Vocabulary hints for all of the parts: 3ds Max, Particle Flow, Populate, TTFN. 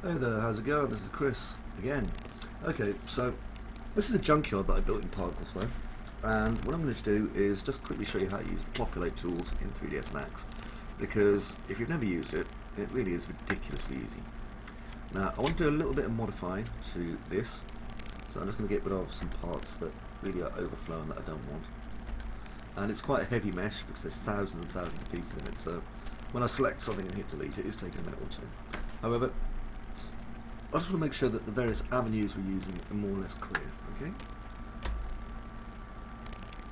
Hey there, how's it going? This is Chris again. Okay, so this is a junkyard that I built in Particle Flow, and what I'm going to do is just quickly show you how to use the Populate tools in 3ds Max, because if you've never used it, it really is ridiculously easy. Now, I want to do a little bit of modifying to this, so I'm just going to get rid of some parts that really are overflowing that I don't want. And it's quite a heavy mesh because there's thousands and thousands of pieces in it, so when I select something and hit delete, it is taking a minute or two. However, I just want to make sure that the various avenues we're using are more or less clear, okay?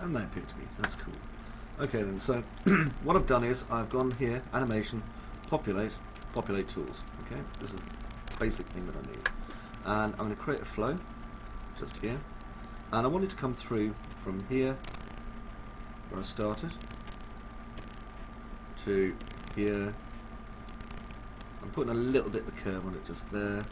And they appear to be, that's cool. Okay then, so what I've done is I've gone here, animation, populate tools, okay? This is the basic thing that I need. And I'm going to create a flow, just here. And I want it to come through from here, where I started, to here. I'm putting a little bit of a curve on it just there.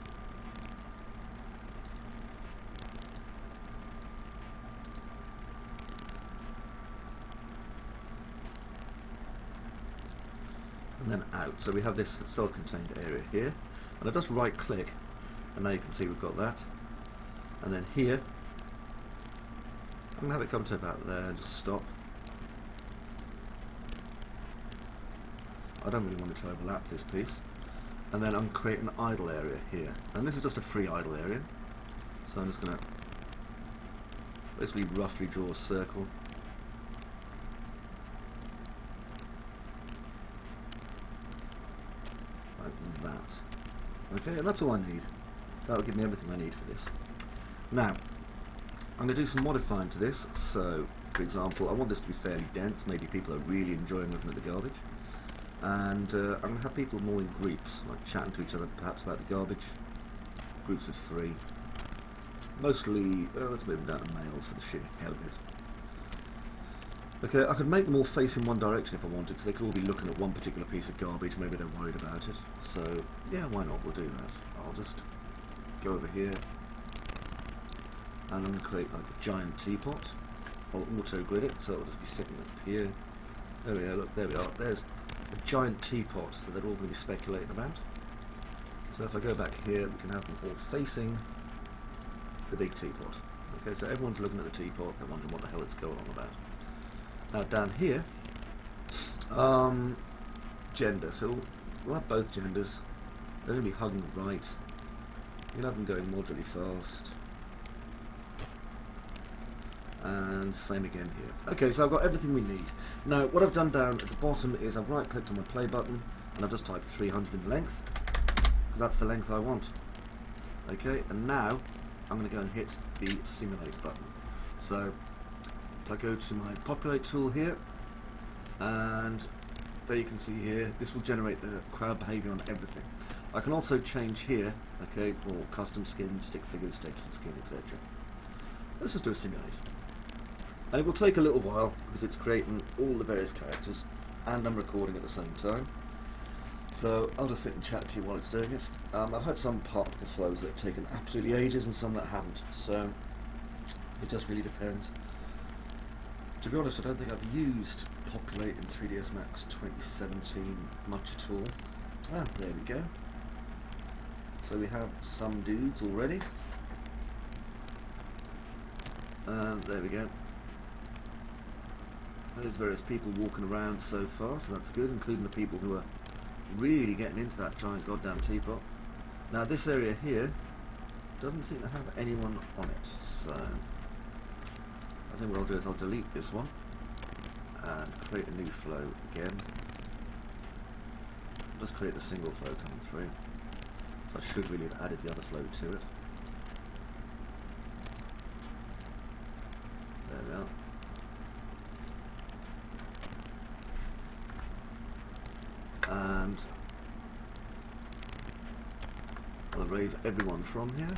And then out, so we have this self-contained area here, and I just right click and now you can see we've got that. And then here I'm going to have it come to about there and just stop. I don't really want it to overlap this piece. And then I'm creating an idle area here, and this is just a free idle area, so I'm just going to basically roughly draw a circle. Okay, and that's all I need. That'll give me everything I need for this. Now, I'm going to do some modifying to this. So, for example, I want this to be fairly dense. Maybe people are really enjoying looking at the garbage. And I'm going to have people more in groups, like chatting to each other perhaps about the garbage. Groups of three. Mostly, let's move them down to males for the sheer hell of it. Okay, I could make them all face in one direction if I wanted, so they could all be looking at one particular piece of garbage, maybe they're worried about it. So, yeah, why not? We'll do that. I'll just go over here, and I'm going to create like a giant teapot. I'll auto-grid it, so it'll just be sitting up here. There we are, look, there we are. There's a giant teapot that they're all going to be speculating about. So if I go back here, we can have them all facing the big teapot. Okay, so everyone's looking at the teapot, they're wondering what the hell it's going on about. Now down here, gender, so we'll have both genders, they're going to be hugging right, you'll have them going moderately fast, and same again here. Okay, so I've got everything we need. Now what I've done down at the bottom is I've right clicked on my play button and I've just typed 300 in length, because that's the length I want. Okay, and now I'm going to go and hit the simulate button. So if I go to my populate tool here, and there you can see here, this will generate the crowd behaviour on everything. I can also change here, okay, for custom skins, stick figures, texture skin, etc. Let's just do a simulate. And it will take a little while because it's creating all the various characters and I'm recording at the same time. So I'll just sit and chat to you while it's doing it. I've had some particle flows that have taken absolutely ages and some that haven't, so it just really depends. To be honest, I don't think I've used Populate in 3ds Max 2017 much at all. Ah, there we go. So we have some dudes already. And there we go. There's various people walking around so far, so that's good, including the people who are really getting into that giant goddamn teapot. Now this area here doesn't seem to have anyone on it, so I think what I'll do is I'll delete this one and create a new flow again. I'll just create the single flow coming through. So I should really have added the other flow to it. There we are. And I'll erase everyone from here.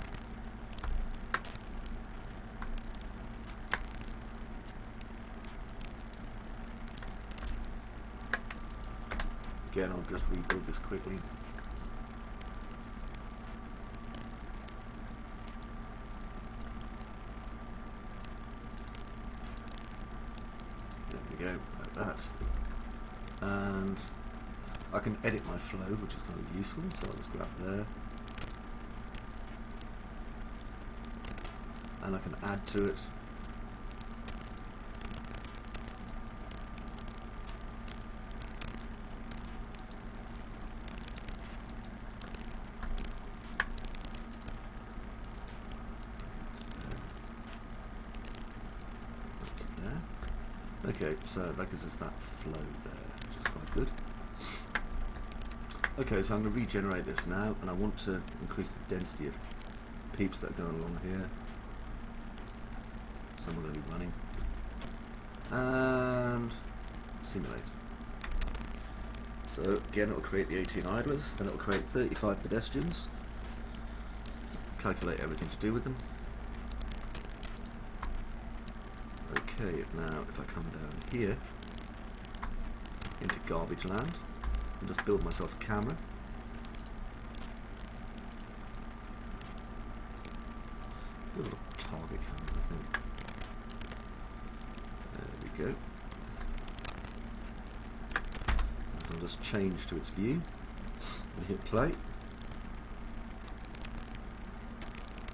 Again, I'll just rebuild this quickly. There we go, like that. And I can edit my flow, which is kind of useful, so I'll just grab there. and I can add to it. Okay, so that gives us that flow there, which is quite good. Okay, so I'm going to regenerate this now, and I want to increase the density of peeps that are going along here. So I'm going to be running. And simulate. So again, it'll create the 18 idlers, then it'll create 35 pedestrians. Calculate everything to do with them. Okay, now if I come down here into garbage land and just build myself a camera. Build a target camera, I think. There we go. I'll just change to its view and hit play.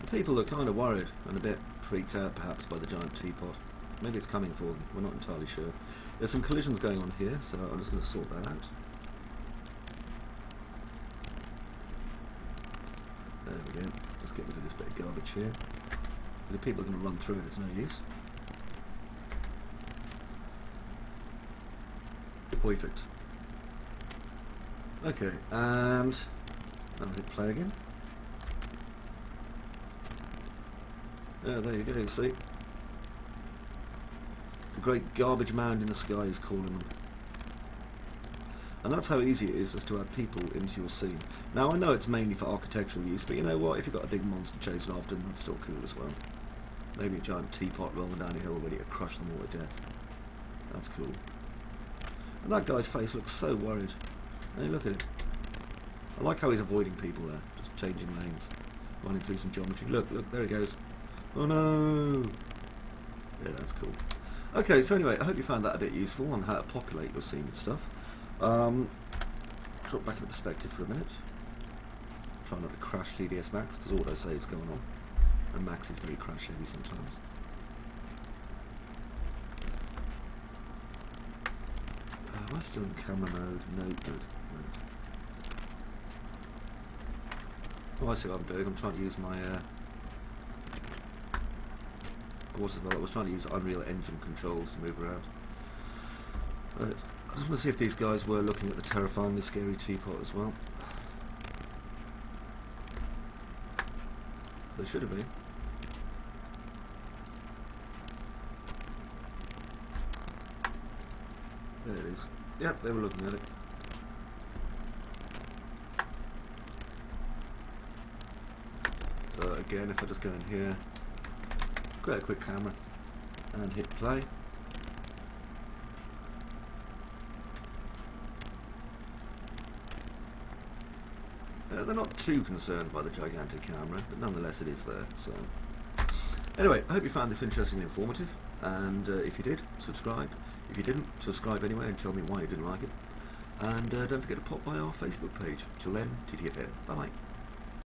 The people are kind of worried and a bit freaked out perhaps by the giant teapot. Maybe it's coming for them, we're not entirely sure. There's some collisions going on here, so I'm just going to sort that out. There we go, let's get rid of this bit of garbage here. The people are going to run through it, it's no use. Perfect. Okay, and I'll hit play again. Oh, there you go, see? Great garbage mound in the sky is calling them. And that's how easy it is to add people into your scene. Now I know it's mainly for architectural use, but you know what, if you've got a big monster chasing after them, that's still cool as well. Maybe a giant teapot rolling down a hill ready to crush them all to death. That's cool. And that guy's face looks so worried. Hey, look at it. I like how he's avoiding people there, just changing lanes, running through some geometry. Look, look, there he goes. Oh no! Yeah, that's cool. Okay, so anyway, I hope you found that a bit useful on how to populate your scene and stuff. Drop back into perspective for a minute. Try not to crash 3ds Max, because autosave's going on. And Max is very crash heavy sometimes. Am I still in camera mode? No, good. No. Oh, I see what I'm doing. I'm trying to use my... I was trying to use Unreal Engine controls to move around. But I just want to see if these guys were looking at the terrifyingly scary teapot as well. They should have been. There it is. Yep, they were looking at it. So again, if I just go in here, create a quick camera and hit play. They're not too concerned by the gigantic camera, but nonetheless it is there. So anyway, I hope you found this interesting and informative, and if you did, subscribe. If you didn't, subscribe anyway and tell me why you didn't like it. And don't forget to pop by our Facebook page. Till then, TTFN. Bye-bye.